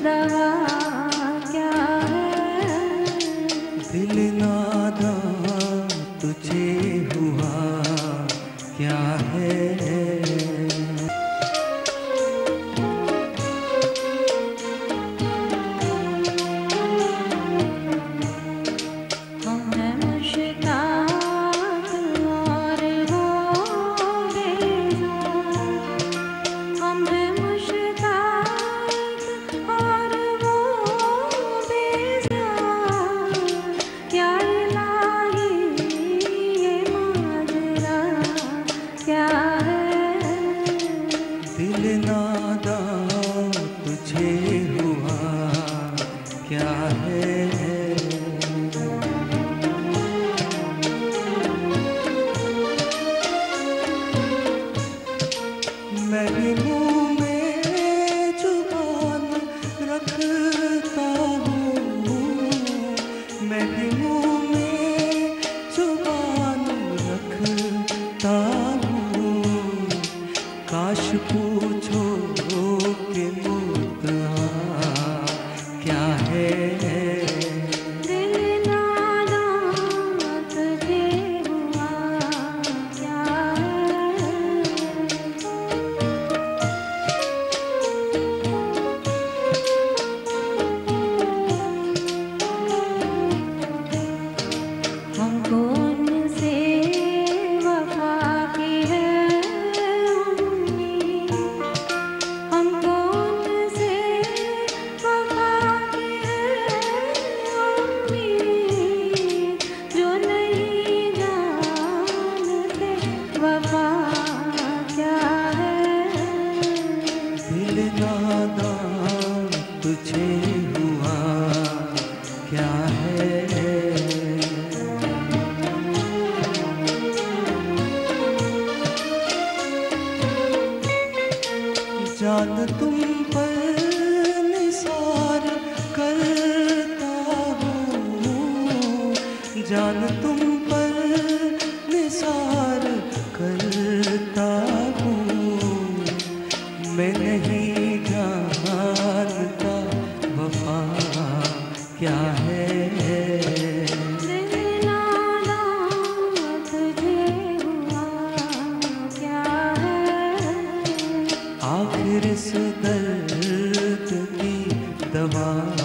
दिल नादान तुझे हुआ क्या है। आखिर इस दर्द की दवा